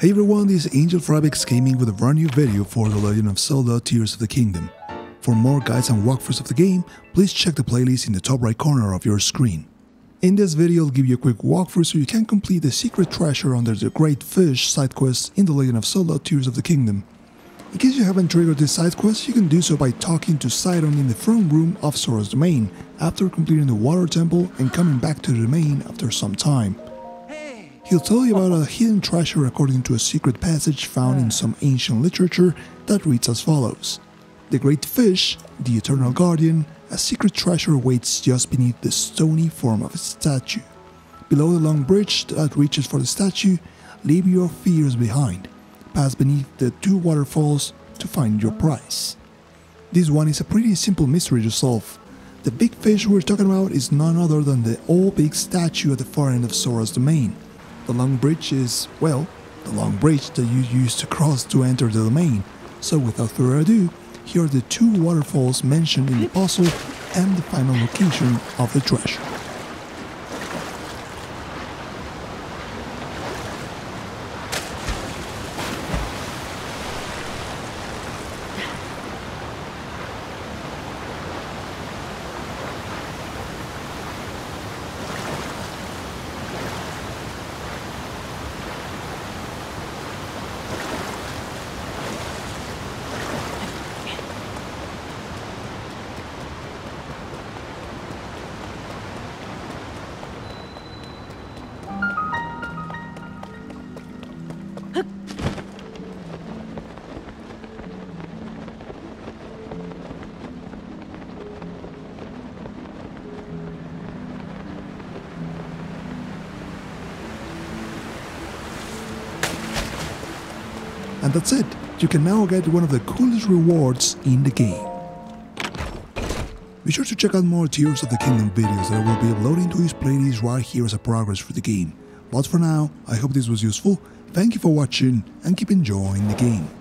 Hey everyone, this is Angel for Abyx Gaming with a brand new video for The Legend of Zelda Tears of the Kingdom. For more guides and walkthroughs of the game, please check the playlist in the top right corner of your screen. In this video, I'll give you a quick walkthrough so you can complete the secret treasure under the Great Fish side quest in The Legend of Zelda Tears of the Kingdom. In case you haven't triggered this side quest, you can do so by talking to Sidon in the throne room of Zora's Domain after completing the water temple and coming back to the domain after some time. He'll tell you about a hidden treasure according to a secret passage found in some ancient literature that reads as follows. The Great Fish, the Eternal Guardian, a secret treasure waits just beneath the stony form of a statue. Below the long bridge that reaches for the statue, leave your fears behind. Pass beneath the two waterfalls to find your prize. This one is a pretty simple mystery to solve. The big fish we're talking about is none other than the all-big statue at the far end of Zora's Domain. The long bridge is, well, the long bridge that you used to cross to enter the domain. So without further ado, here are the two waterfalls mentioned in the puzzle and the final location of the treasure. And that's it, you can now get one of the coolest rewards in the game. Be sure to check out more Tears of the Kingdom videos that I will be uploading to this playlist right here as a progress for the game. But for now, I hope this was useful, thank you for watching and keep enjoying the game.